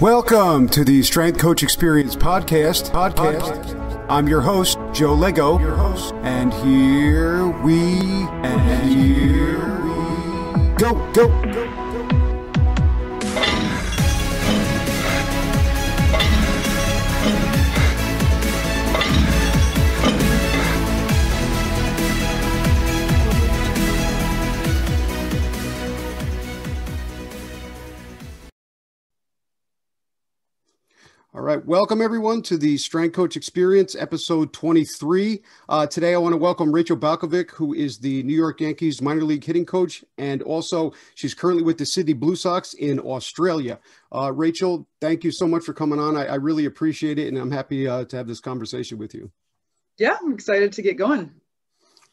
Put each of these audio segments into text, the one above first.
Welcome to the Strength Coach Experience podcast. I'm your host, Joe Lego, and here we go. All right. Welcome, everyone, to the Strength Coach Experience, episode 23. Today, I want to welcome Rachel Balkovec, who is the New York Yankees minor league hitting coach, and also she's currently with the Sydney Blue Sox in Australia. Rachel, thank you so much for coming on. I really appreciate it, and I'm happy to have this conversation with you. Yeah, I'm excited to get going.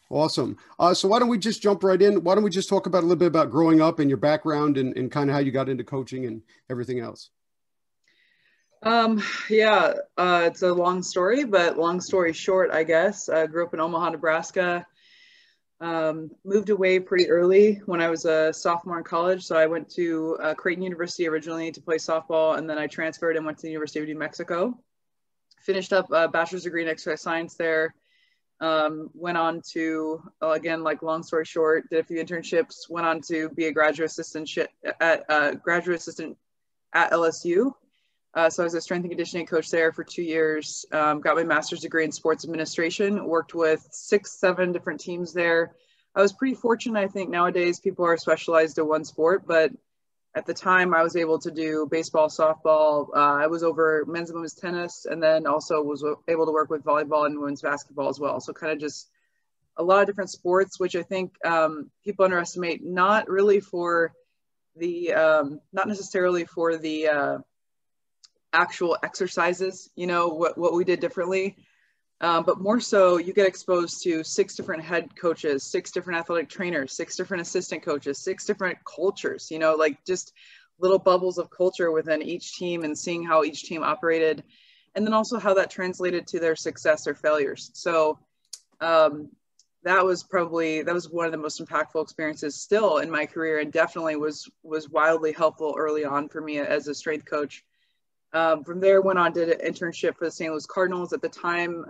Awesome. So why don't we just jump right in? Why don't we just talk about a little bit about growing up and your background and kind of how you got into coaching and everything else? It's a long story, but long story short, I guess. I grew up in Omaha, Nebraska, moved away pretty early when I was a sophomore in college. So I went to Creighton University originally to play softball, and then I transferred and went to the University of New Mexico. Finished up a bachelor's degree in exercise science there. Went on to, again, like long story short, did a few internships, went on to be a graduate assistant at LSU. So I was a strength and conditioning coach there for 2 years, got my master's degree in sports administration, worked with 6-7 different teams there. I was pretty fortunate. I think nowadays people are specialized in one sport, but at the time I was able to do baseball, softball. I was over men's and women's tennis, and then also was able to work with volleyball and women's basketball as well. So kind of just a lot of different sports, which I think people underestimate, not really for the, not necessarily for the, actual exercises, you know, what we did differently, but more so you get exposed to 6 different head coaches, 6 different athletic trainers, 6 different assistant coaches, 6 different cultures, you know, like just little bubbles of culture within each team and seeing how each team operated, and then also how that translated to their success or failures. So that was one of the most impactful experiences still in my career, and definitely was wildly helpful early on for me as a strength coach. From there, went on, did an internship for the St. Louis Cardinals. At the time,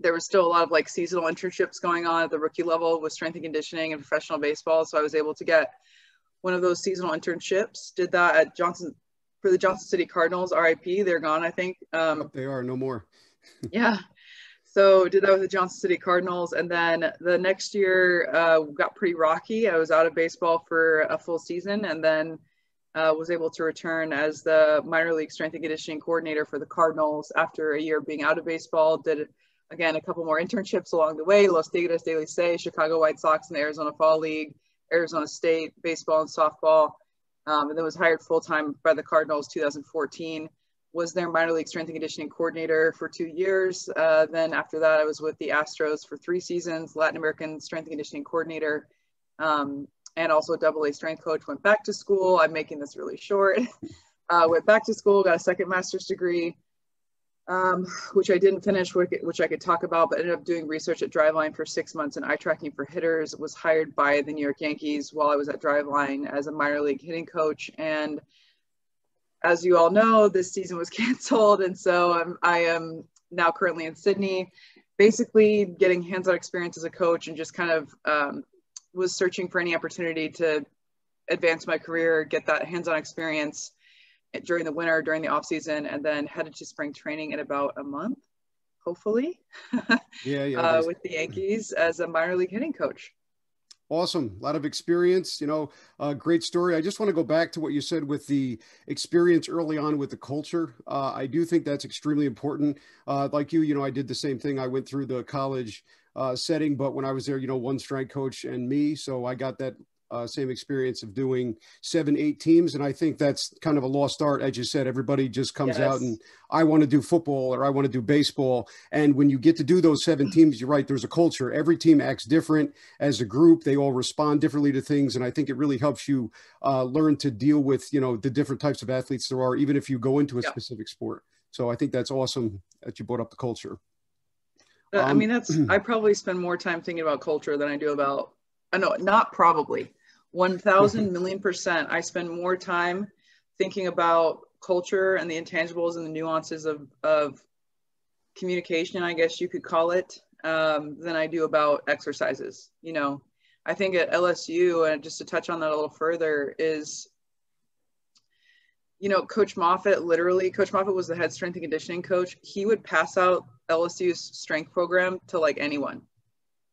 there was still a lot of like seasonal internships going on at the rookie level with strength and conditioning and professional baseball. So I was able to get one of those seasonal internships. Did that at for the Johnson City Cardinals, RIP. They're gone, I think. They are no more. Yeah. So did that with the Johnson City Cardinals. And then the next year got pretty rocky. I was out of baseball for a full season, and then was able to return as the minor league strength and conditioning coordinator for the Cardinals after a year being out of baseball. Did, again, a couple more internships along the way: Los Tigres, Chicago White Sox, and the Arizona Fall League, Arizona State, baseball and softball, and then was hired full-time by the Cardinals 2014. Was their minor league strength and conditioning coordinator for 2 years. Then after that, I was with the Astros for 3 seasons, Latin American strength and conditioning coordinator, and also AA strength coach. Went back to school. I'm making this really short. Went back to school, got a second master's degree, which I didn't finish, which I could talk about, but ended up doing research at Driveline for 6 months in eye tracking for hitters. Was hired by the New York Yankees while I was at Driveline as a minor league hitting coach. And as you all know, this season was canceled. And so I am now currently in Sydney, basically getting hands-on experience as a coach, and just kind of, was searching for any opportunity to advance my career, get that hands-on experience during the winter, during the off-season, and then headed to spring training in about a month, hopefully, with the Yankees as a minor league hitting coach. Awesome. A lot of experience, you know, great story. I just want to go back to what you said with the experience early on with the culture. I do think that's extremely important. Like you, you know, I did the same thing. I went through the college setting, but when I was there, you know, one strength coach and me. So I got that same experience of doing 7-8 teams. And I think that's kind of a lost art. As you said, everybody just comes out and I want to do football or I want to do baseball. And when you get to do those 7 teams, you're right, there's a culture. Every team acts different as a group. They all respond differently to things. And I think it really helps you learn to deal with, you know, the different types of athletes there are, even if you go into a specific sport. So I think that's awesome that you brought up the culture. I mean, I probably spend more time thinking about culture than I do about, no, not probably. 1,000 million %. I spend more time thinking about culture and the intangibles and the nuances of communication, I guess you could call it, than I do about exercises. You know, I think at LSU, and just to touch on that a little further, is, you know, Coach Moffitt, literally, Coach Moffitt was the head strength and conditioning coach. He would pass out LSU's strength program to like anyone.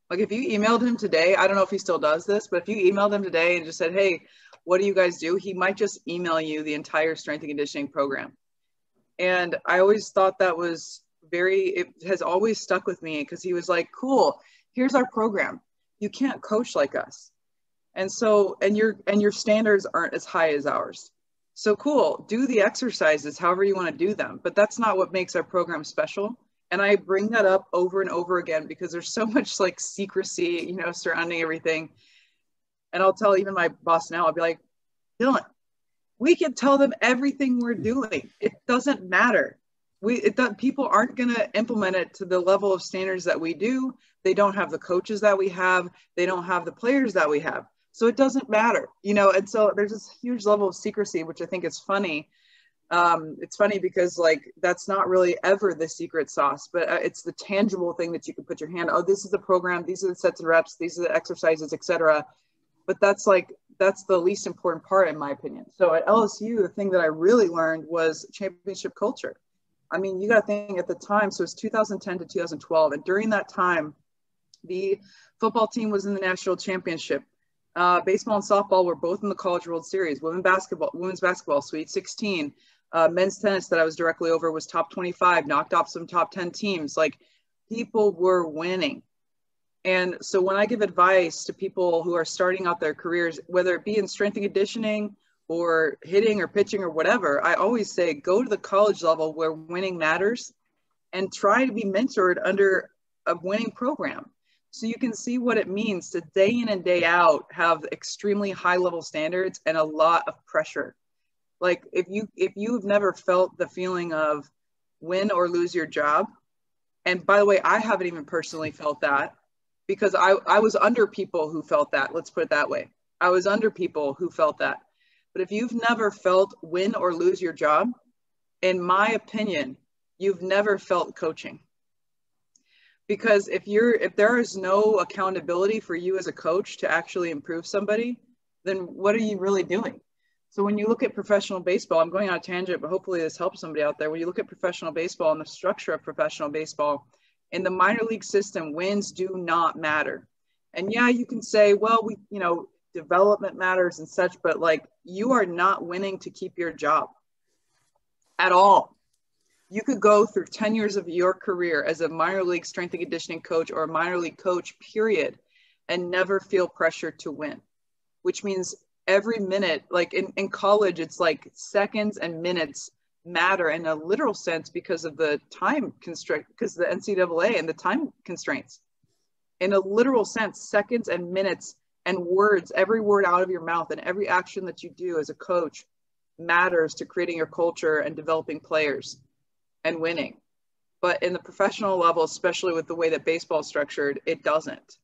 Like if you emailed him today, I don't know if he still does this, but if you emailed him today and just said, hey, what do you guys do? He might just email you the entire strength and conditioning program. And I always thought that was very, it has always stuck with me because he was like, cool, here's our program. You can't coach like us. And so, and your standards aren't as high as ours. So cool, do the exercises however you want to do them. But that's not what makes our program special. And I bring that up over and over again because there's so much like secrecy, you know, surrounding everything. And I'll tell even my boss now, I'll be like, Dylan, we can tell them everything we're doing. It doesn't matter. People aren't going to implement it to the level of standards that we do. They don't have the coaches that we have. They don't have the players that we have. So it doesn't matter, you know? And so there's this huge level of secrecy, which I think is funny. It's funny because like, that's not really ever the secret sauce, but it's the tangible thing that you can put your hand, oh, this is the program, these are the sets and reps, these are the exercises, etc. But that's like, that's the least important part in my opinion. So at LSU, the thing that I really learned was championship culture. I mean, you gotta think at the time, so it's 2010 to 2012. And during that time, the football team was in the national championship. Baseball and softball were both in the College World Series. Women's basketball, Sweet 16. Men's tennis that I was directly over was top 25, knocked off some top 10 teams. Like, people were winning. And so when I give advice to people who are starting out their careers, whether it be in strength and conditioning or hitting or pitching or whatever, I always say go to the college level where winning matters and try to be mentored under a winning program. So you can see what it means to day in and day out have extremely high level standards and a lot of pressure. Like if you've never felt the feeling of win or lose your job, and by the way, I haven't even personally felt that because I was under people who felt that, let's put it that way. I was under people who felt that. But if you've never felt win or lose your job, in my opinion, you've never felt coaching. Because if there is no accountability for you as a coach to actually improve somebody, then what are you really doing? So when you look at professional baseball, I'm going on a tangent, but hopefully this helps somebody out there. When you look at professional baseball and the structure of professional baseball, in the minor league system, wins do not matter. And yeah, you can say, well, you know, development matters and such, but like you are not winning to keep your job at all. You could go through 10 years of your career as a minor league strength and conditioning coach or a minor league coach, period, and never feel pressure to win, which means every minute, like in college, it's like seconds and minutes matter in a literal sense because of the time constraint, because the NCAA and the time constraints. In a literal sense, seconds and minutes and words, every word out of your mouth and every action that you do as a coach matters to creating your culture and developing players and winning. But in the professional level, especially with the way that baseball is structured, it doesn't.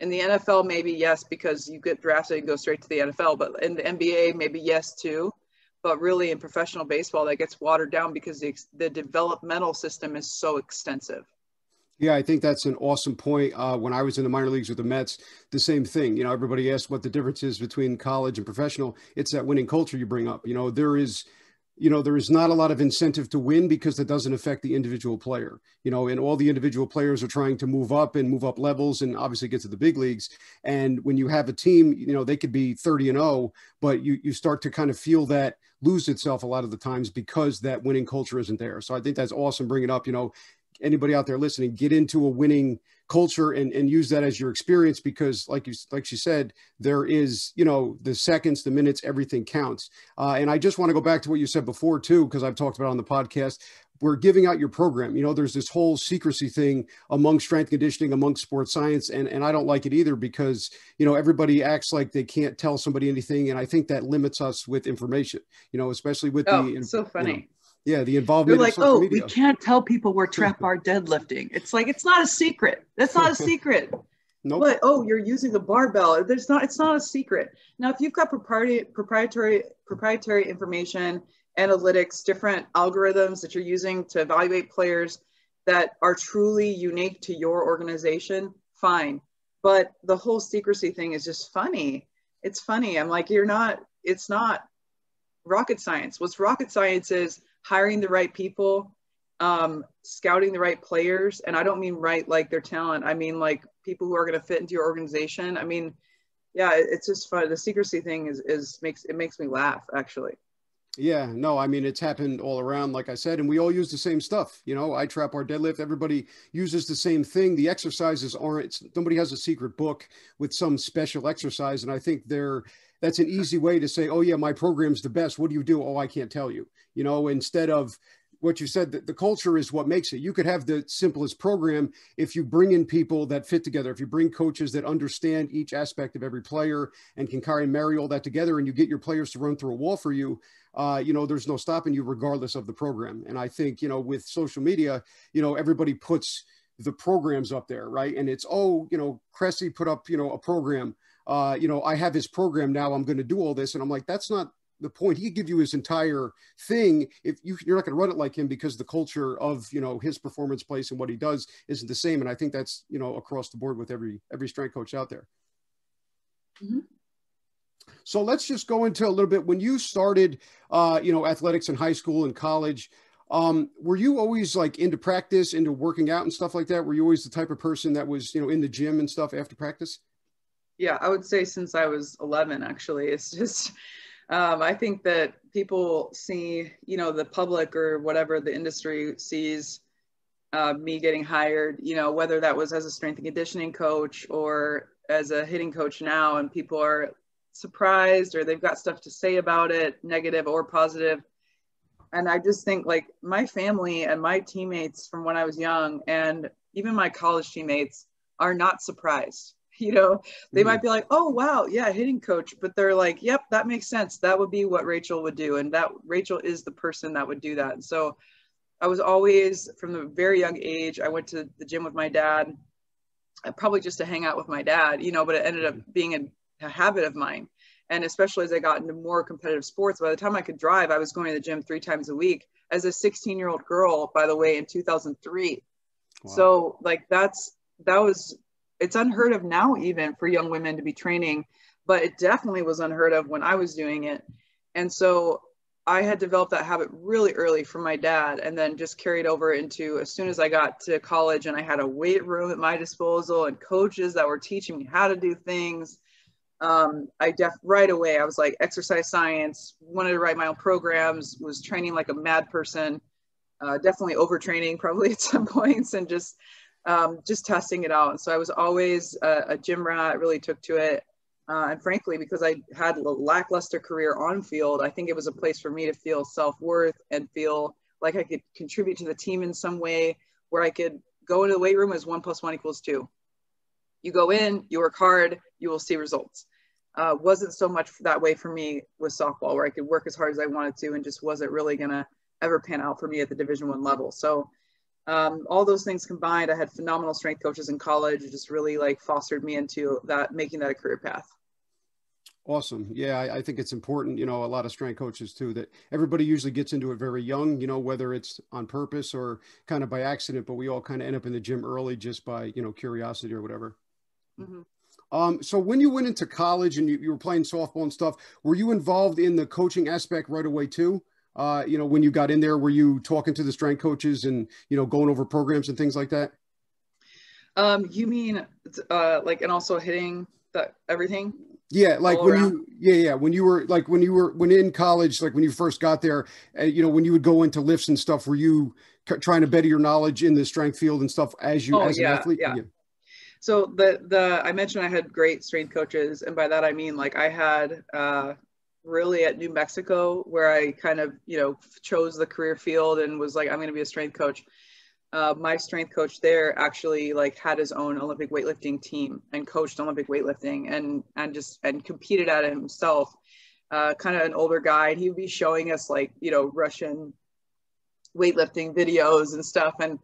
In the NFL, maybe yes, because you get drafted and go straight to the NFL, but in the NBA, maybe yes too. But really in professional baseball, that gets watered down because the developmental system is so extensive. Yeah, I think that's an awesome point. When I was in the minor leagues with the Mets, the same thing. You know, everybody asked what the difference is between college and professional. It's that winning culture you bring up. You know, there is not a lot of incentive to win because that doesn't affect the individual player, you know, and all the individual players are trying to move up levels and obviously get to the big leagues. And when you have a team, you know, they could be 30-0, but you start to kind of feel that lose itself a lot of the times because that winning culture isn't there. So I think that's awesome. Bring it up, you know, anybody out there listening, get into a winning culture and use that as your experience, because like she said, there is, you know, the seconds, the minutes, everything counts. And I just want to go back to what you said before too, because I've talked about on the podcast, we're giving out your program. You know, there's this whole secrecy thing among strength conditioning, among sports science. And I don't like it either because, you know, everybody acts like they can't tell somebody anything. And I think that limits us with information, you know, especially with so funny. You know, yeah, the involvement. They're like, oh, media. We can't tell people we're trap bar deadlifting. It's like, it's not a secret. That's not a secret. Nope. But, oh, you're using a barbell. It's not a secret. Now, if you've got proprietary information analytics, different algorithms that you're using to evaluate players that are truly unique to your organization, fine. But the whole secrecy thing is just funny. It's funny. I'm like, it's not rocket science. What's rocket science is hiring the right people, scouting the right players. And I don't mean right like their talent. I mean like people who are going to fit into your organization. I mean, yeah, it's just fun. The secrecy thing makes me laugh, actually. Yeah, no, I mean, it's happened all around, like I said, and we all use the same stuff. You know, I trap our deadlift. Everybody uses the same thing. The exercises aren't, nobody has a secret book with some special exercise. And I think that's an easy way to say, oh yeah, my program's the best. What do you do? Oh, I can't tell you, you know, instead of what you said, the culture is what makes it. You could have the simplest program if you bring in people that fit together, if you bring coaches that understand each aspect of every player and can carry and marry all that together, and you get your players to run through a wall for you, you know, there's no stopping you regardless of the program. And I think, you know, with social media, you know, everybody puts the programs up there, right? And it's, oh, you know, Cressy put up, you know, a program, you know, I have his program now, I'm going to do all this. And I'm like, that's not the point. He give you his entire thing. If you're not going to run it like him, because the culture of, you know, his performance place and what he does isn't the same. And I think that's, you know, across the board with every strength coach out there. Mm-hmm. So let's just go into a little bit, when you started, you know, athletics in high school and college, were you always like into practice, into working out and stuff like that? Were you always the type of person that was, you know, in the gym and stuff after practice? Yeah, I would say since I was 11, actually. It's just, I think that people see, you know, the public or whatever the industry sees me getting hired, you know, whether that was as a strength and conditioning coach or as a hitting coach now, and people are surprised or they've got stuff to say about it, negative or positive. And I just think like my family and my teammates from when I was young and even my college teammates are not surprised. You know, they might be like, oh, wow, yeah, hitting coach. But they're like, yep, that makes sense. That would be what Rachel would do. And that Rachel is the person that would do that. And so I was always, from a very young age, I went to the gym with my dad, probably just to hang out with my dad, you know, but it ended up being a habit of mine. And especially as I got into more competitive sports, by the time I could drive, I was going to the gym 3 times a week as a 16-year-old girl, by the way, in 2003. Wow. So like that was... It's unheard of now even for young women to be training, but it definitely was unheard of when I was doing it. And so I had developed that habit really early from my dad, and then just carried over into as soon as I got to college and I had a weight room at my disposal and coaches that were teaching me how to do things. Right away, I was like exercise science, wanted to write my own programs, was training like a mad person, definitely overtraining probably at some points, and just testing it out. And so I was always a gym rat, really took to it. And frankly, because I had a lackluster career on field, I think it was a place for me to feel self-worth and feel like I could contribute to the team in some way, where I could go into the weight room as 1 + 1 = 2. You go in, you work hard, you will see results. Wasn't so much that way for me with softball, where I could work as hard as I wanted to and just wasn't really gonna ever pan out for me at the Division I level. So all those things combined, I had phenomenal strength coaches in college who just really like fostered me into that, making that a career path. Awesome. Yeah, I think it's important, you know, a lot of strength coaches too, that everybody usually gets into it very young, you know, whether it's on purpose or kind of by accident, but we all kind of end up in the gym early just by, you know, curiosity or whatever. Mm-hmm. So when you went into college and you were playing softball and stuff, were you involved in the coaching aspect right away too? You know, when you got in there, were you talking to the strength coaches and, you know, going over programs and things like that? You mean, like, and also hitting everything? Yeah. Like when around? When in college, like when you first got there, you know, when you would go into lifts and stuff, were you trying to better your knowledge in the strength field and stuff as an athlete? Yeah. So I mentioned I had great strength coaches. And by that, I mean, like I had, really at New Mexico, where I kind of, you know, chose the career field and was like, I'm going to be a strength coach. My strength coach there actually like had his own Olympic weightlifting team and coached Olympic weightlifting and competed at it himself, kind of an older guy. And he would be showing us like, you know, Russian weightlifting videos and stuff. And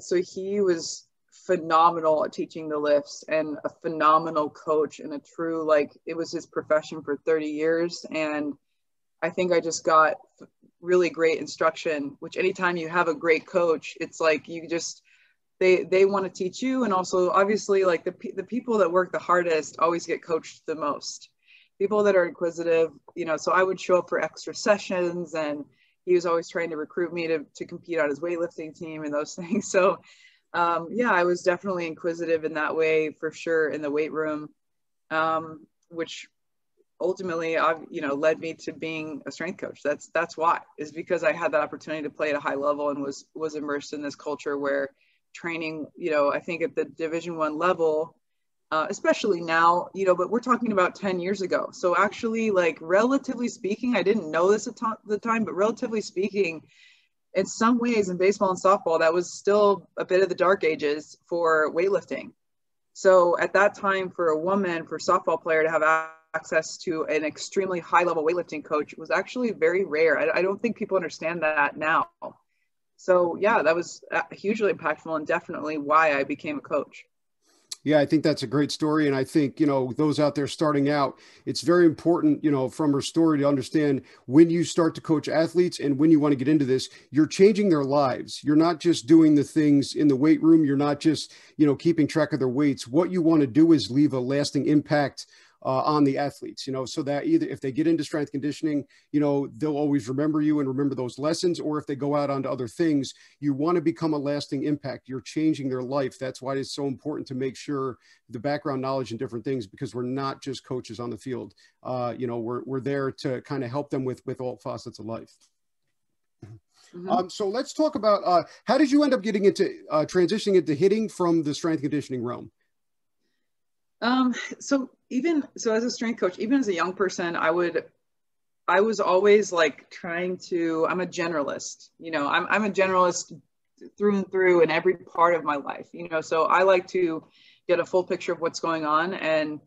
so he was phenomenal at teaching the lifts and a phenomenal coach and a true, like, it was his profession for 30 years. And I think I just got really great instruction, which anytime you have a great coach, it's like you just, they want to teach you. And also obviously like the people that work the hardest always get coached the most. People that are inquisitive, you know, so I would show up for extra sessions, and he was always trying to recruit me to compete on his weightlifting team and those things. So yeah, I was definitely inquisitive in that way for sure in the weight room, which ultimately, you know, led me to being a strength coach. That's why, is because I had that opportunity to play at a high level and was immersed in this culture where training, you know, I think at the Division I level, especially now, you know, but we're talking about 10 years ago. So actually, like, relatively speaking, I didn't know this at the time, but relatively speaking, in some ways in baseball and softball, that was still a bit of the dark ages for weightlifting. So at that time, for a woman, for a softball player to have access to an extremely high level weightlifting coach was actually very rare. I don't think people understand that now. So yeah, that was hugely impactful and definitely why I became a coach. Yeah, I think that's a great story. And I think, you know, those out there starting out, it's very important, you know, from her story to understand when you start to coach athletes and when you want to get into this, you're changing their lives. You're not just doing the things in the weight room. You're not just, you know, keeping track of their weights. What you want to do is leave a lasting impact on the athletes, you know, so that either if they get into strength conditioning, you know, they'll always remember you and remember those lessons, or if they go out onto other things, you want to become a lasting impact. You're changing their life. That's why it's so important to make sure the background knowledge and different things, because we're not just coaches on the field. You know, we're there to kind of help them with all facets of life. Mm-hmm. So let's talk about how did you end up getting into transitioning into hitting from the strength conditioning realm? So as a strength coach, even as a young person, I was always like trying to, I'm a generalist, you know, I'm a generalist through and through in every part of my life, you know, so I like to get a full picture of what's going on and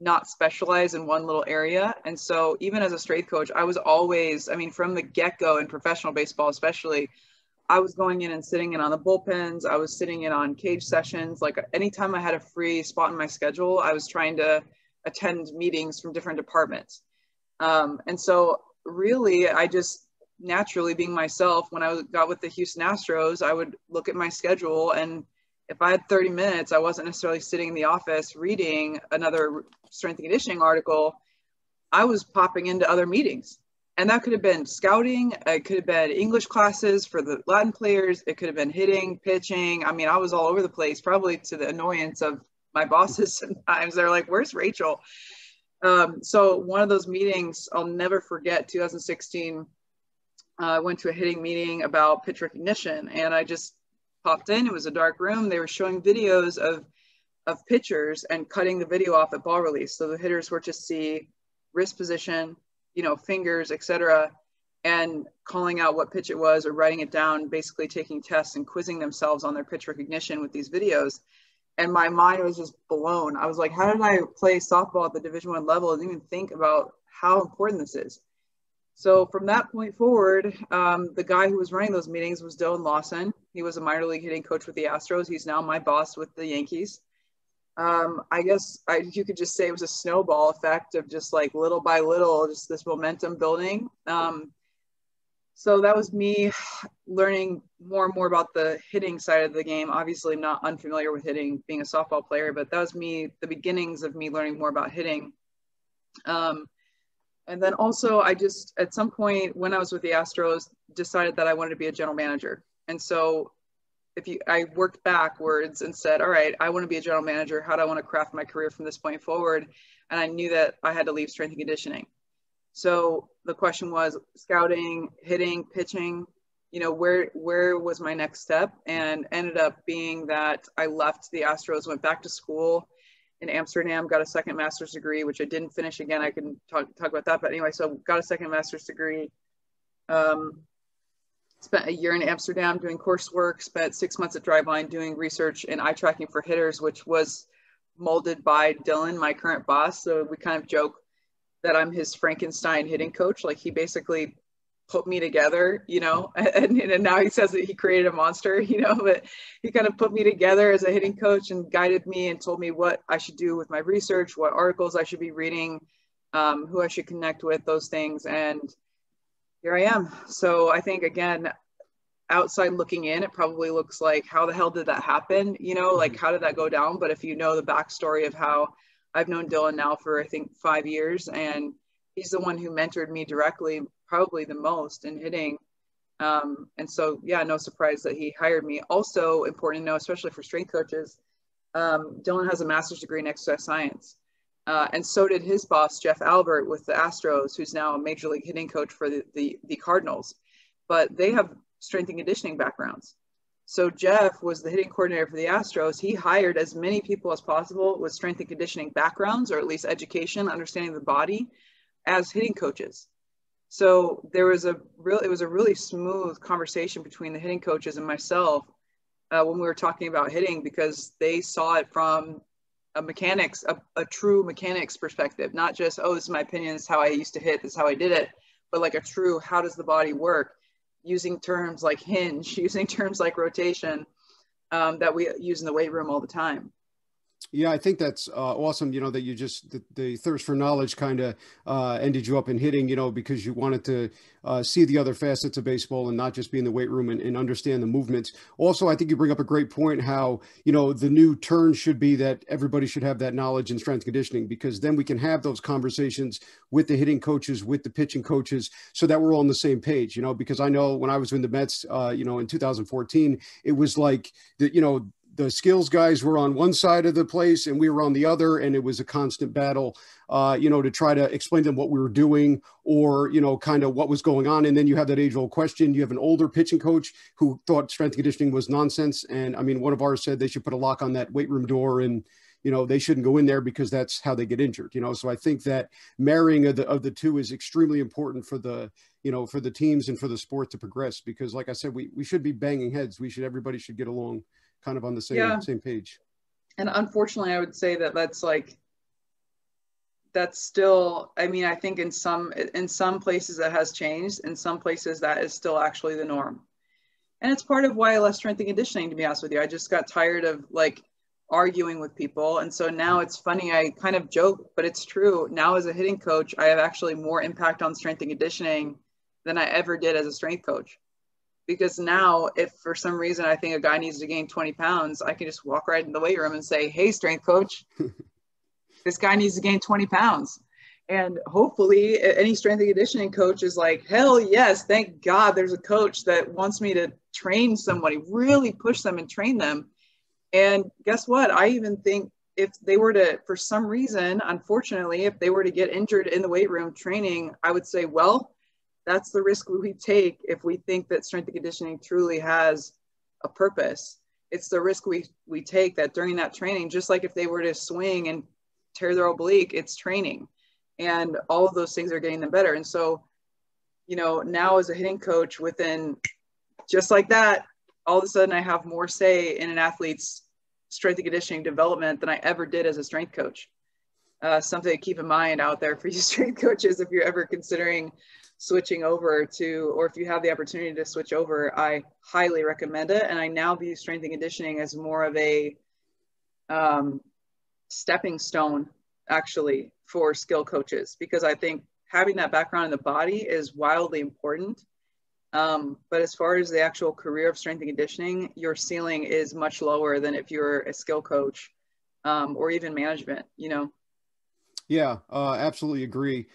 not specialize in one little area. And so even as a strength coach, I was always, I mean, from the get-go in professional baseball, especially, I was going in and sitting in on the bullpens. I was sitting in on cage sessions. Like anytime I had a free spot in my schedule, I was trying to attend meetings from different departments. And so really, I just naturally being myself, when I got with the Houston Astros, I would look at my schedule. And if I had 30 minutes, I wasn't necessarily sitting in the office reading another strength and conditioning article. I was popping into other meetings. And that could have been scouting, it could have been English classes for the Latin players, it could have been hitting, pitching. I mean, I was all over the place, probably to the annoyance of my bosses sometimes. They're like, where's Rachel? So one of those meetings, I'll never forget, 2016, I went to a hitting meeting about pitch recognition, and I just popped in. It was a dark room. They were showing videos of pitchers and cutting the video off at ball release. So the hitters were to see wrist position, you know, fingers, etc., and calling out what pitch it was or writing it down, basically taking tests and quizzing themselves on their pitch recognition with these videos. And my mind was just blown. I was like, how did I play softball at the Division I level and even think about how important this is? So from that point forward, the guy who was running those meetings was Dylan Lawson. He was a minor league hitting coach with the Astros. He's now my boss with the Yankees. I guess you could just say it was a snowball effect of just like little by little, just this momentum building. So that was me learning more and more about the hitting side of the game. Obviously, I'm not unfamiliar with hitting being a softball player, but that was me, the beginnings of me learning more about hitting. And then also I just, at some point when I was with the Astros, decided that I wanted to be a general manager. And so I worked backwards and said, all right, I want to be a general manager. How do I want to craft my career from this point forward? And I knew that I had to leave strength and conditioning. So the question was scouting, hitting, pitching, you know, where was my next step? And ended up being that I left the Astros, went back to school in Amsterdam, got a second master's degree, which I didn't finish. Again, I can talk about that. But anyway, so got a second master's degree. Spent a year in Amsterdam doing coursework, spent 6 months at Driveline doing research and eye tracking for hitters, which was molded by Dylan, my current boss. So we kind of joke that I'm his Frankenstein hitting coach. Like he basically put me together, you know, and now he says that he created a monster, you know, but he kind of put me together as a hitting coach and guided me and told me what I should do with my research, what articles I should be reading, who I should connect with, those things. And here I am. So I think, again, outside looking in, it probably looks like, how the hell did that happen? You know, like, how did that go down? But if you know the backstory of how I've known Dylan now for, I think, 5 years, and he's the one who mentored me directly, probably the most in hitting. And so, yeah, no surprise that he hired me. Also important to know, especially for strength coaches, Dylan has a master's degree in exercise science. And so did his boss, Jeff Albert, with the Astros, who's now a major league hitting coach for the Cardinals. But they have strength and conditioning backgrounds. So Jeff was the hitting coordinator for the Astros. He hired as many people as possible with strength and conditioning backgrounds, or at least education, understanding the body, as hitting coaches. So there was a really smooth conversation between the hitting coaches and myself when we were talking about hitting, because they saw it from a true mechanics perspective, not just, oh, this is my opinion, this is how I used to hit, this is how I did it, but like a true, how does the body work, using terms like hinge, using terms like rotation that we use in the weight room all the time. Yeah, I think that's awesome, you know, that you just, the thirst for knowledge kind of ended you up in hitting, you know, because you wanted to see the other facets of baseball and not just be in the weight room and understand the movements. Also, I think you bring up a great point how, you know, the new turn should be that everybody should have that knowledge in strength conditioning, because then we can have those conversations with the hitting coaches, with the pitching coaches, so that we're all on the same page, you know, because I know when I was in the Mets, you know, in 2014, it was like, the, you know, the skills guys were on one side of the place and we were on the other, and it was a constant battle, you know, to try to explain to them what we were doing, or, you know, kind of what was going on. And then you have that age-old question. You have an older pitching coach who thought strength and conditioning was nonsense. And I mean, one of ours said they should put a lock on that weight room door, and, you know, they shouldn't go in there because that's how they get injured, you know? So I think that marrying of the two is extremely important for the, you know, for the teams and for the sport to progress, because like I said, we should be banging heads. Everybody should get along kind of on the same, same page. And unfortunately, I would say that that's still, I mean, I think in some places that has changed, in some places that is still actually the norm. And it's part of why I left strength and conditioning, to be honest with you. I just got tired of like arguing with people. And so now it's funny, I kind of joke, but it's true. Now as a hitting coach, I have actually more impact on strength and conditioning than I ever did as a strength coach. Because now, if for some reason I think a guy needs to gain 20 pounds, I can just walk right in the weight room and say, hey, strength coach, this guy needs to gain 20 pounds. And hopefully any strength and conditioning coach is like, hell yes, thank God there's a coach that wants me to train somebody, really push them and train them. And guess what? I even think if they were to, for some reason, unfortunately, if they were to get injured in the weight room training, I would say, well, that's the risk we take if we think that strength and conditioning truly has a purpose. It's the risk we take that during that training, just like if they were to swing and tear their oblique, it's training. And all of those things are getting them better. And so, you know, now as a hitting coach, within just like that, all of a sudden I have more say in an athlete's strength and conditioning development than I ever did as a strength coach. Something to keep in mind out there for you strength coaches, if you're ever considering switching over to, or if you have the opportunity to switch over, I highly recommend it. And I now view strength and conditioning as more of a stepping stone, actually, for skill coaches, because I think having that background in the body is wildly important. But as far as the actual career of strength and conditioning, your ceiling is much lower than if you're a skill coach or even management, you know? Yeah, absolutely agree.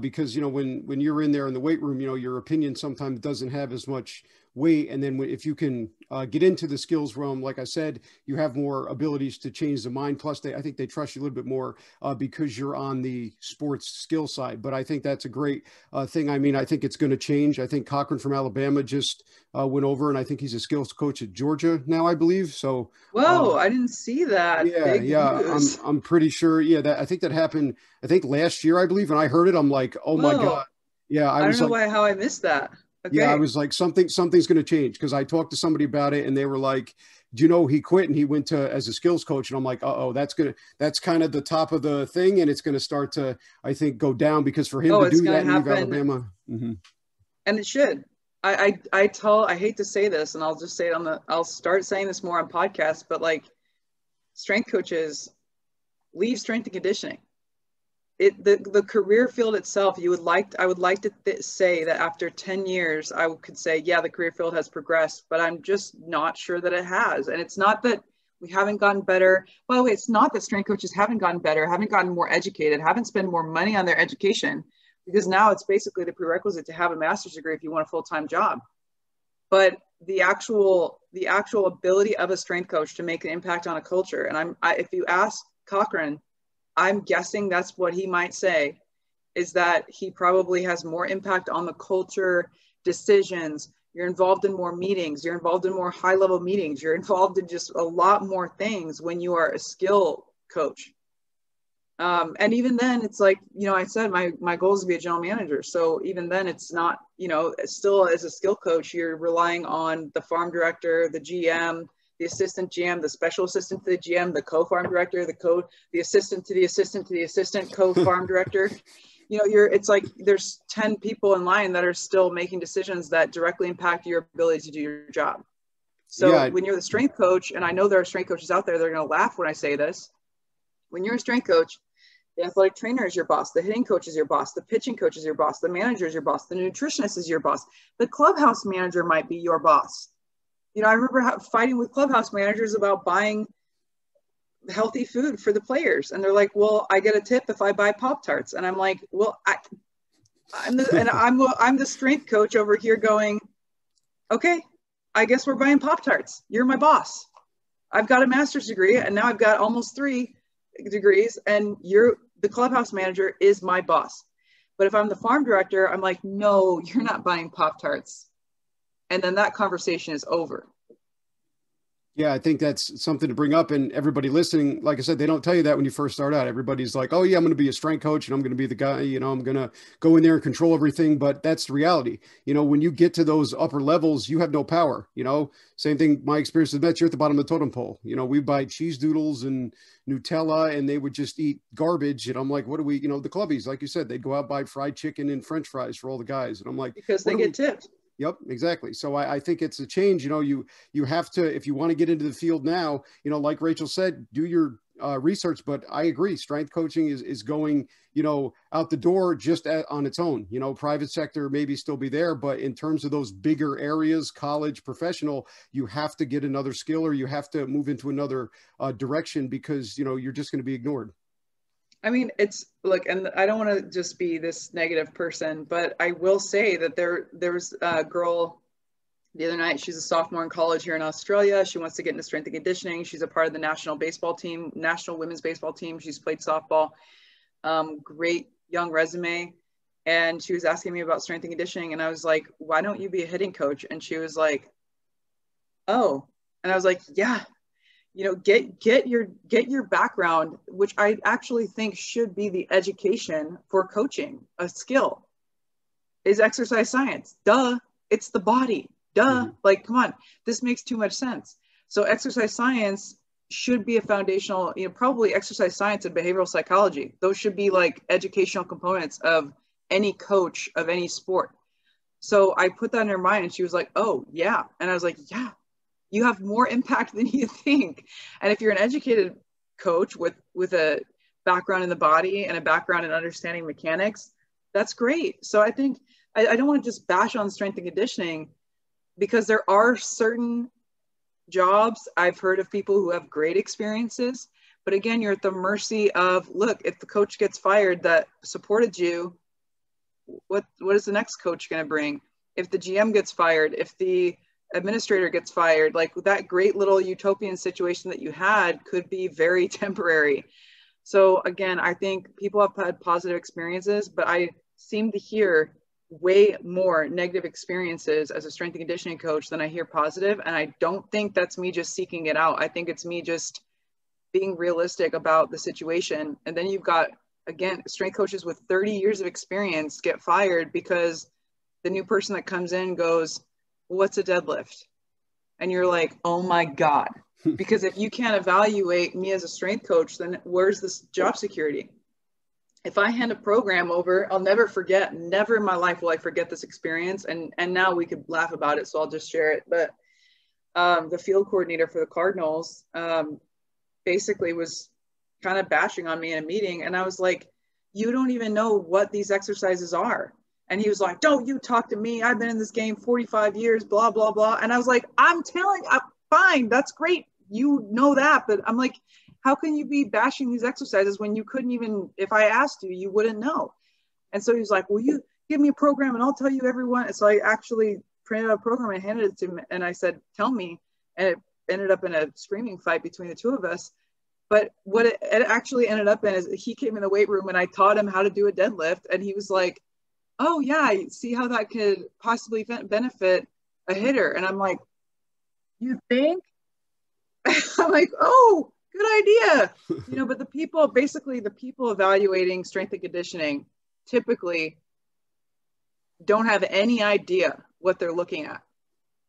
Because, you know, when you're in there in the weight room, you know, your opinion sometimes doesn't have as much weight. And then if you can get into the skills realm, like I said, you have more abilities to change the mind. Plus, I think they trust you a little bit more because you're on the sports skill side. But I think that's a great thing. I mean, I think it's going to change. I think Cochran from Alabama just went over, and I think he's a skills coach at Georgia now, I believe. So, whoa, I didn't see that. Yeah, news. I'm pretty sure. Yeah, I think that happened, I think last year, I believe, and I heard it. I'm like, oh my God. Yeah. I was, don't know, like, how I missed that. Okay. Yeah. I was like, something's going to change. Cause I talked to somebody about it and they were like, do you know, he quit and he went to as a skills coach. And I'm like, oh, that's kind of the top of the thing. And it's going to start to, I think, go down, because for him to do that and leave Alabama. Mm-hmm. And it should, I hate to say this, and I'll just say it I'll start saying this more on podcasts, but like, strength coaches leave strength and conditioning. the career field itself, you would like to, I would like to say that after 10 years, I could say, yeah, the career field has progressed, but I'm just not sure that it has. And it's not that we haven't gotten better. By the way, it's not that strength coaches haven't gotten better, haven't gotten more educated, haven't spent more money on their education, because now it's basically the prerequisite to have a master's degree if you want a full-time job. But the actual ability of a strength coach to make an impact on a culture, and if you ask Cochran, I'm guessing that's what he might say, is that he probably has more impact on the culture, decisions. You're involved in more meetings. You're involved in more high-level meetings. You're involved in just a lot more things when you are a skill coach. And even then, it's like, you know, I said my goal is to be a general manager. So even then, it's not, you know, still as a skill coach, you're relying on the farm director, the GM, the assistant GM, the special assistant to the GM, the co-farm director, the assistant to the assistant to the assistant co-farm director. You know, it's like there's 10 people in line that are still making decisions that directly impact your ability to do your job. So yeah, when you're the strength coach, and I know there are strength coaches out there that are going to laugh when I say this, when you're a strength coach, the athletic trainer is your boss, the hitting coach is your boss, the pitching coach is your boss, the manager is your boss, the nutritionist is your boss, the clubhouse manager might be your boss. You know, I remember fighting with clubhouse managers about buying healthy food for the players. And they're like, well, I get a tip if I buy Pop-Tarts. And I'm like, well, I'm the strength coach over here going, okay, I guess we're buying Pop-Tarts. You're my boss. I've got a master's degree and now I've got almost 3 degrees and the clubhouse manager is my boss. But if I'm the farm director, I'm like, no, you're not buying Pop-Tarts. And then that conversation is over. Yeah, I think that's something to bring up. And everybody listening, like I said, they don't tell you that when you first start out. Everybody's like, oh, yeah, I'm going to be a strength coach and I'm going to be the guy, you know, I'm going to go in there and control everything. But that's the reality. You know, when you get to those upper levels, you have no power. You know, same thing. My experience with Mets, you're at the bottom of the totem pole. You know, we buy cheese doodles and Nutella and they would just eat garbage. And I'm like, what do we, you know, the clubbies, like you said, they'd go out, buy fried chicken and French fries for all the guys. And I'm like, because they get tipped. Yep, exactly. So I think it's a change. You know, you have to, if you want to get into the field now, you know, like Rachel said, do your research. But I agree, strength coaching is going, you know, out the door just on its own. You know, private sector maybe still be there, but in terms of those bigger areas, college, professional, you have to get another skill or you have to move into another direction because, you know, you're just going to be ignored. I mean, it's look, and I don't want to just be this negative person, but I will say that there was a girl the other night. She's a sophomore in college here in Australia. She wants to get into strength and conditioning. She's a part of the national baseball team, national women's baseball team. She's played softball. Great young resume. And she was asking me about strength and conditioning. And I was like, why don't you be a hitting coach? And she was like, oh. And I was like, yeah. You know, get your background, which I actually think should be the education for coaching. A skill is exercise science. Duh, it's the body. Duh, like, come on, this makes too much sense. So exercise science should be a foundational, you know, probably exercise science and behavioral psychology. Those should be like educational components of any coach of any sport. So I put that in her mind and she was like, oh, yeah. And I was like, yeah. You have more impact than you think. And if you're an educated coach with a background in the body and a background in understanding mechanics, that's great. So I think, I don't want to just bash on strength and conditioning because there are certain jobs I've heard of people who have great experiences, but again, you're at the mercy of, look, if the coach gets fired that supported you, what is the next coach going to bring? If the GM gets fired, if the administrator gets fired, like that great little utopian situation that you had could be very temporary. So again, I think people have had positive experiences, but I seem to hear way more negative experiences as a strength and conditioning coach than I hear positive. And I don't think that's me just seeking it out. I think it's me just being realistic about the situation. And then you've got, again, strength coaches with 30 years of experience get fired because the new person that comes in goes, what's a deadlift? And you're like, oh my God. Because if you can't evaluate me as a strength coach, then where's this job security? If I hand a program over, I'll never forget, never in my life will I forget this experience. And now we could laugh about it, so I'll just share it. But the field coordinator for the Cardinals basically was kind of bashing on me in a meeting. And I was like, you don't even know what these exercises are. And he was like, don't you talk to me. I've been in this game 45 years, blah, blah, blah. And I was like, I'm telling, I'm fine. That's great. You know that. But I'm like, how can you be bashing these exercises when you couldn't even, if I asked you, you wouldn't know. And so he was like, will you give me a program and I'll tell you everyone. And so I actually printed out a program and handed it to him. And I said, tell me. And it ended up in a screaming fight between the two of us. But what it actually ended up in is he came in the weight room and I taught him how to do a deadlift. And he was like, oh yeah, I see how that could possibly benefit a hitter. And I'm like, you think? I'm like, oh, good idea. You know, but the people, basically the people evaluating strength and conditioning typically don't have any idea what they're looking at.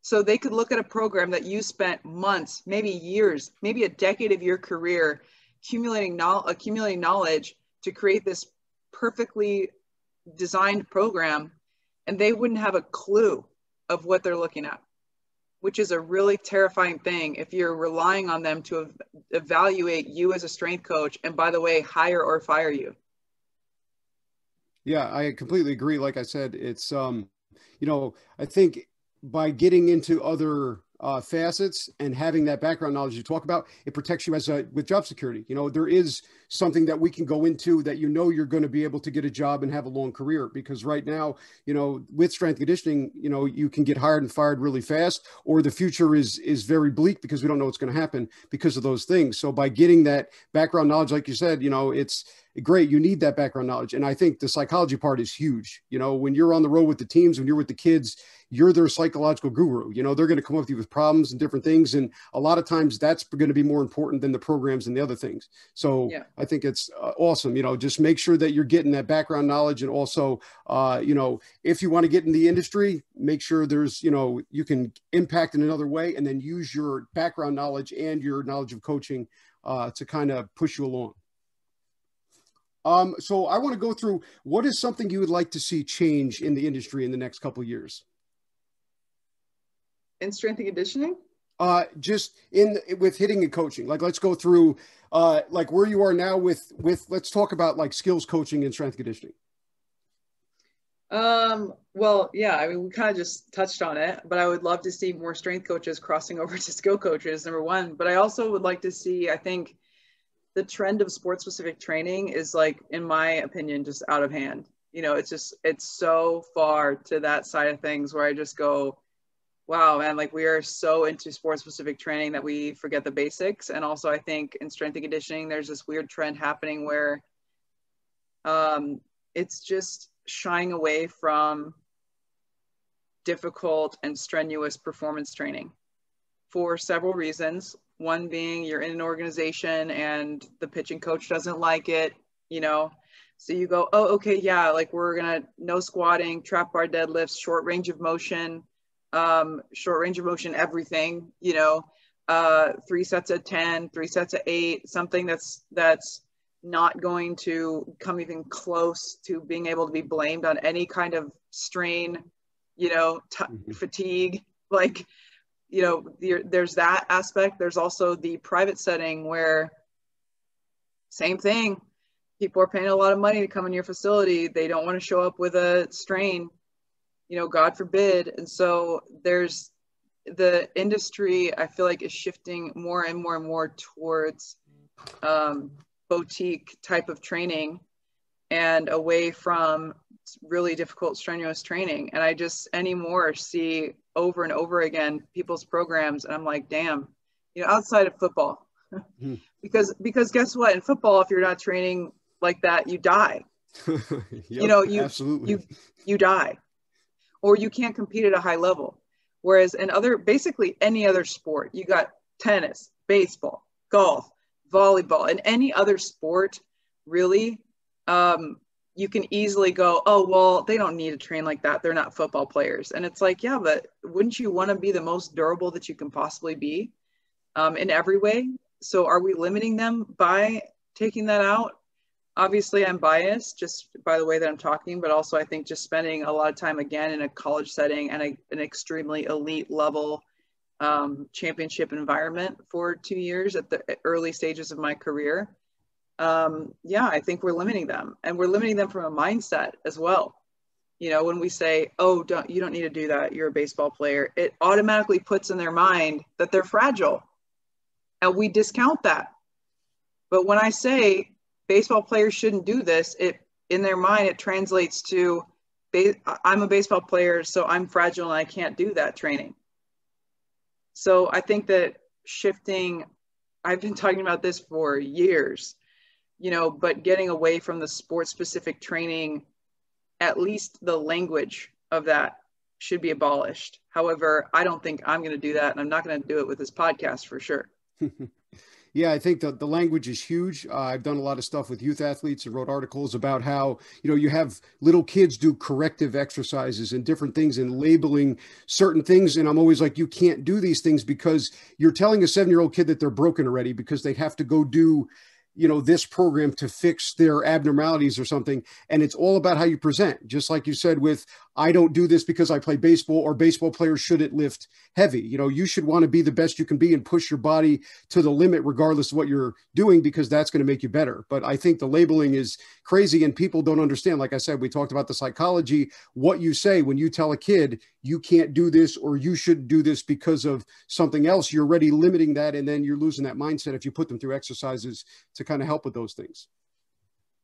So they could look at a program that you spent months, maybe years, maybe a decade of your career accumulating knowledge to create this perfectly designed program, and they wouldn't have a clue of what they're looking at, which is a really terrifying thing if you're relying on them to evaluate you as a strength coach, and by the way, hire or fire you. Yeah, I completely agree. Like I said, it's, you know, I think by getting into other facets and having that background knowledge you talk about, it protects you as with job security. You know, there is something that we can go into that, you know, you're going to be able to get a job and have a long career, because right now, you know, with strength conditioning, you know, you can get hired and fired really fast, or the future is very bleak because we don't know what's going to happen because of those things. So by getting that background knowledge, like you said, you know, it's great. You need that background knowledge. And I think the psychology part is huge. You know, when you're on the road with the teams, when you're with the kids, you're their psychological guru. You know, they're going to come up to you with problems and different things. And a lot of times that's going to be more important than the programs and the other things. So yeah. I think it's awesome. You know, just make sure that you're getting that background knowledge. And also, you know, if you want to get in the industry, make sure there's, you know, you can impact in another way, and then use your background knowledge and your knowledge of coaching to kind of push you along. So I want to go through, what is something you would like to see change in the industry in the next couple of years? In strength and conditioning? Just in with hitting and coaching. Like, let's go through like where you are now with let's talk about like skills coaching and strength conditioning. Well, yeah, I mean, we kind of just touched on it, but I would love to see more strength coaches crossing over to skill coaches, number one. But I also would like to see, I think, the trend of sports specific training is, like, in my opinion, just out of hand. You know, it's just, it's so far to that side of things where I just go, wow, man, like, we are so into sports specific training that we forget the basics. And also, I think in strength and conditioning, there's this weird trend happening where it's just shying away from difficult and strenuous performance training for several reasons. One being you're in an organization and the pitching coach doesn't like it, you know, so you go, oh, okay, yeah, like we're going to no squatting, trap bar deadlifts, short range of motion, everything, you know, 3 sets of 10, 3 sets of 8, something that's not going to come even close to being able to be blamed on any kind of strain, you know, fatigue, like, you know, there's that aspect. There's also the private setting where same thing, people are paying a lot of money to come in your facility. They don't want to show up with a strain, you know, God forbid. And so there's the industry, I feel like, is shifting more and more and more towards boutique type of training and away from really difficult, strenuous training. And I just anymore see over and over again people's programs, and I'm like, damn, you know, outside of football. because guess what, in football, if you're not training like that, you die. Yep, you know, you die, or you can't compete at a high level. Whereas in other, basically any other sport, you got tennis, baseball, golf, volleyball, and any other sport, really, you can easily go, oh, well, they don't need to train like that, they're not football players. And it's like, yeah, but wouldn't you want to be the most durable that you can possibly be in every way? So are we limiting them by taking that out? Obviously, I'm biased just by the way that I'm talking, but also I think just spending a lot of time, again, in a college setting and an extremely elite level championship environment for 2 years at the early stages of my career yeah, I think we're limiting them, and we're limiting them from a mindset as well. You know, when we say, oh, you don't need to do that, you're a baseball player, it automatically puts in their mind that they're fragile, and we discount that. But when I say baseball players shouldn't do this, it in their mind, it translates to, I'm a baseball player, so I'm fragile and I can't do that training. So I think that shifting, I've been talking about this for years, you know, but getting away from the sport specific training, at least the language of that should be abolished. However, I don't think I'm going to do that, and I'm not going to do it with this podcast for sure. Yeah, I think the language is huge. I've done a lot of stuff with youth athletes and wrote articles about how, you know, you have little kids do corrective exercises and different things and labeling certain things. And I'm always like, you can't do these things because you're telling a 7-year-old kid that they're broken already because they have to go do, you know, this program to fix their abnormalities or something. And it's all about how you present, just like you said with, I don't do this because I play baseball, or baseball players shouldn't lift heavy. You know, you should want to be the best you can be and push your body to the limit, regardless of what you're doing, because that's going to make you better. But I think the labeling is crazy, and people don't understand. Like I said, we talked about the psychology, what you say when you tell a kid, you can't do this, or you shouldn't do this because of something else, you're already limiting that. And then you're losing that mindset if you put them through exercises to kind of help with those things.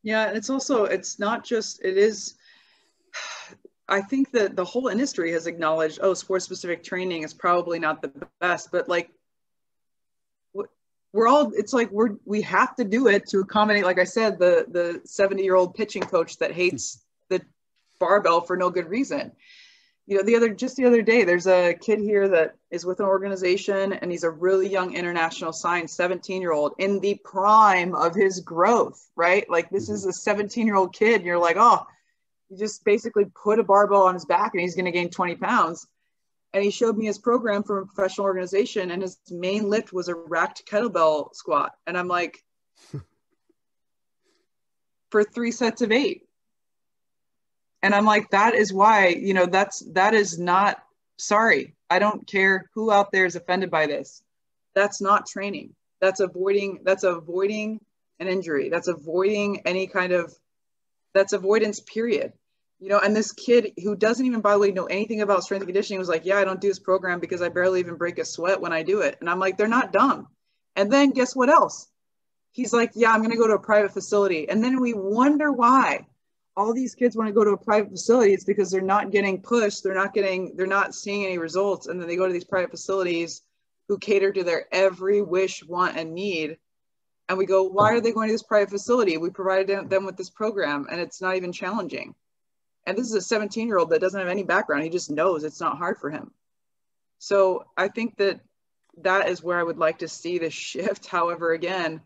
Yeah. And it's also, it's not just, it is, I think that the whole industry has acknowledged, oh, sports specific training is probably not the best, but like we're all, it's like we have to do it to accommodate, like I said, the 70-year-old pitching coach that hates the barbell for no good reason. You know, just the other day, there's a kid here that is with an organization, and he's a really young international signed 17-year-old in the prime of his growth, right? Like, this is a 17-year-old kid, and you're like, oh, you just basically put a barbell on his back and he's going to gain 20 pounds. And he showed me his program from a professional organization, and his main lift was a racked kettlebell squat. And I'm like, for 3 sets of 8. And I'm like, that is why, you know, that is not, sorry, I don't care who out there is offended by this. That's not training. That's avoiding an injury. That's avoiding any kind of, that's avoidance, period. You know, and this kid who doesn't even, by the way, know anything about strength and conditioning was like, yeah, I don't do this program because I barely even break a sweat when I do it. And I'm like, they're not dumb. And then guess what else? He's like, yeah, I'm going to go to a private facility. And then we wonder why all these kids want to go to a private facility. It's because they're not getting pushed. They're not seeing any results. And then they go to these private facilities who cater to their every wish, want, and need. And we go, why are they going to this private facility? We provided them with this program, and it's not even challenging. And this is a 17-year-old that doesn't have any background. He just knows it's not hard for him. So I think that that is where I would like to see the shift. However, again,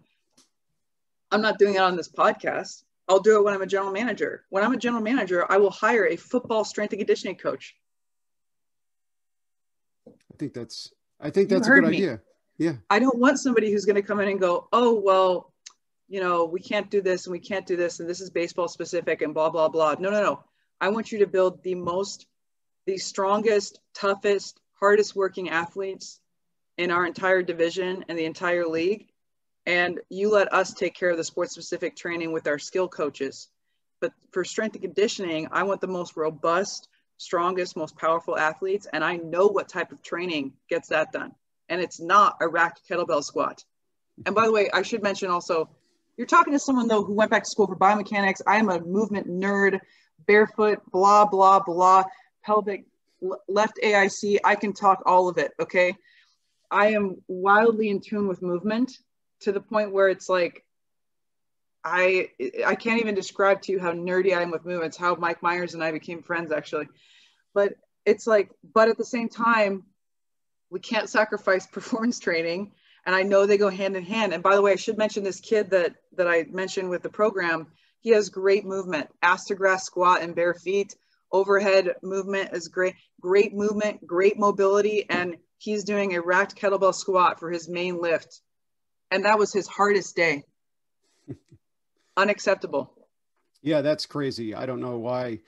I'm not doing it on this podcast. I'll do it when I'm a general manager. When I'm a general manager, I will hire a football strength and conditioning coach. I think that's a good idea. Yeah. I don't want somebody who's going to come in and go, oh, well, you know, we can't do this and we can't do this, and this is baseball specific and blah, blah, blah. No. I want you to build the strongest, toughest, hardest working athletes in our entire division and the entire league. And you let us take care of the sport-specific training with our skill coaches. But for strength and conditioning, I want the most robust, strongest, most powerful athletes. And I know what type of training gets that done. And it's not a racked kettlebell squat. And by the way, I should mention also, you're talking to someone, though, who went back to school for biomechanics. I am a movement nerd, barefoot, blah, blah, blah, pelvic, left AIC. I can talk all of it, okay? I am wildly in tune with movement, to the point where it's like, I can't even describe to you how nerdy I am with movements, how Mike Myers and I became friends, actually. But it's like, but at the same time, we can't sacrifice performance training. And I know they go hand in hand. And by the way, I should mention this kid that I mentioned with the program, he has great movement, ass to grass squat and bare feet, overhead movement is great, great movement, great mobility. And he's doing a racked kettlebell squat for his main lift. And that was his hardest day. Unacceptable. Yeah, that's crazy. I don't know why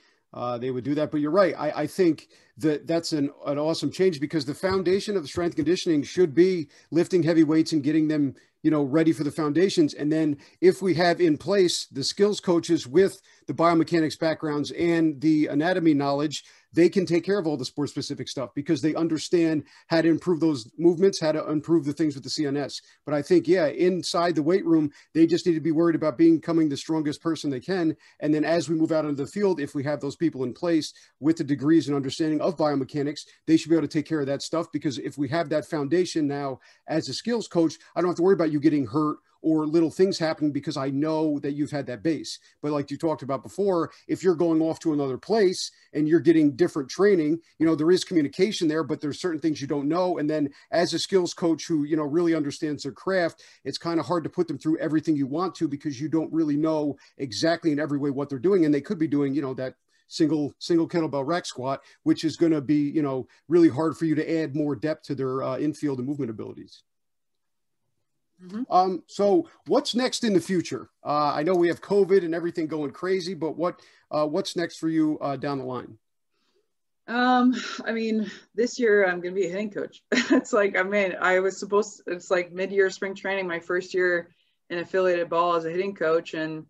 they would do that, but you're right. I think that's an awesome change, because the foundation of strength conditioning should be lifting heavy weights and getting them, you know, ready for the foundations. And then if we have in place the skills coaches with the biomechanics backgrounds and the anatomy knowledge, they can take care of all the sport specific stuff because they understand how to improve those movements, how to improve the things with the CNS. But I think, yeah, inside the weight room, they just need to be worried about becoming the strongest person they can. And then as we move out into the field, if we have those people in place with the degrees and understanding of biomechanics, they should be able to take care of that stuff. Because if we have that foundation now as a skills coach, I don't have to worry about you getting hurt or little things happening because I know that you've had that base. But like you talked about before, if you're going off to another place and you're getting different training, you know, there is communication there, but there's certain things you don't know. And then as a skills coach who, you know, really understands their craft, it's kind of hard to put them through everything you want to because you don't really know exactly in every way what they're doing. And they could be doing, you know, that single kettlebell rack squat, which is going to be, you know, really hard for you to add more depth to their infield and movement abilities. Mm-hmm. So what's next in the future? I know we have COVID and everything going crazy, but what's next for you down the line? I mean, this year I'm going to be a hitting coach. It's like, I mean, I was supposed to, it's like mid-year spring training, my first year in affiliated ball as a hitting coach, and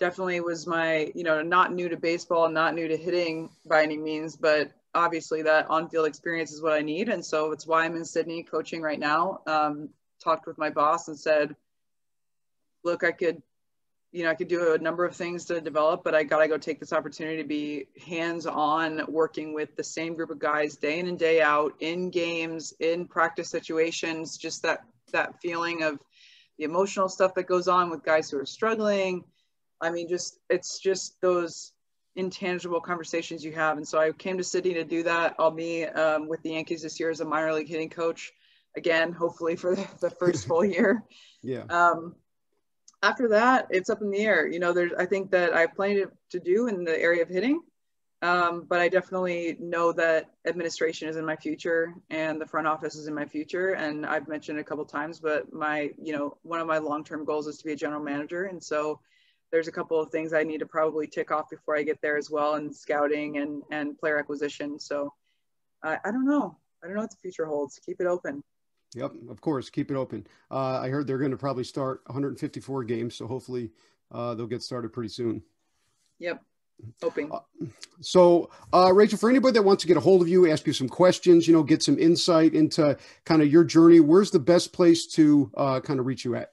definitely was my, you know, not new to baseball, not new to hitting by any means, but obviously that on-field experience is what I need. And so it's why I'm in Sydney coaching right now. Talked with my boss and said, look, I could do a number of things to develop, but I got to go take this opportunity to be hands-on working with the same group of guys day in and day out, in games, in practice situations, just that feeling of the emotional stuff that goes on with guys who are struggling. I mean, it's just those intangible conversations you have. And so I came to Sydney to do that. I'll be with the Yankees this year as a minor league hitting coach. Again, hopefully for the first full year. Yeah. After that, it's up in the air. You know, I think that I have plenty to do in the area of hitting, but I definitely know that administration is in my future and the front office is in my future. And I've mentioned it a couple times, but my, you know, one of my long-term goals is to be a general manager. And so there's a couple of things I need to probably tick off before I get there as well, and scouting and player acquisition. So I don't know. I don't know what the future holds. Keep it open. Yep, of course, keep it open. I heard they're going to probably start 154 games, so hopefully they'll get started pretty soon. Yep, hoping. So, Rachel, for anybody that wants to get a hold of you, ask you some questions, you know, get some insight into kind of your journey, where's the best place to kind of reach you at?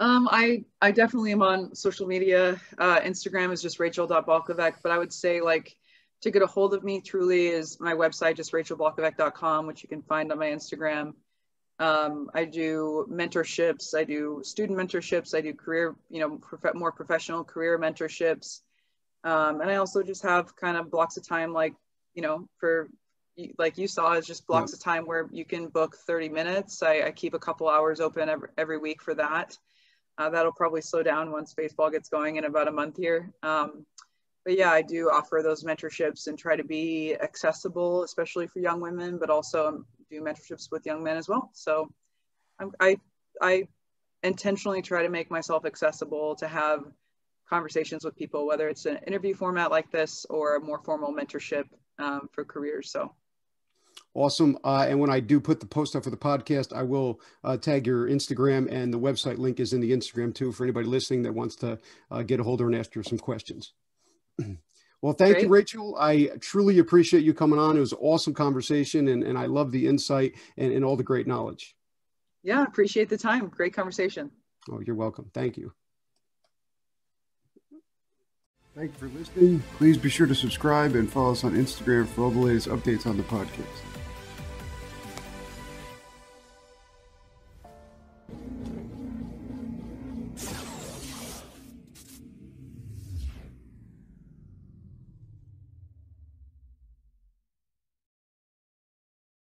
I definitely am on social media. Instagram is just rachel.balkovec, but I would say, like, to get a hold of me truly is my website, just rachelbalkovec.com, which you can find on my Instagram. I do mentorships, I do student mentorships, I do career, you know, more professional career mentorships. And I also just have kind of blocks of time, like, you know, for, like you saw, is just blocks of time where you can book 30 minutes. I keep a couple hours open every week for that. That'll probably slow down once baseball gets going in about a month here. But yeah, I do offer those mentorships and try to be accessible, especially for young women, but also do mentorships with young men as well. So I intentionally try to make myself accessible to have conversations with people, whether it's an interview format like this or a more formal mentorship for careers. So. Awesome. And when I do put the post up for the podcast, I will tag your Instagram, and the website link is in the Instagram too, for anybody listening that wants to get a hold of her and ask her some questions. Well, thank you, Rachel. I truly appreciate you coming on. It was an awesome conversation, and I love the insight and all the great knowledge. Yeah, appreciate the time. Great conversation. Oh, you're welcome. Thank you. Thank you for listening. Please be sure to subscribe and follow us on Instagram for all the latest updates on the podcast.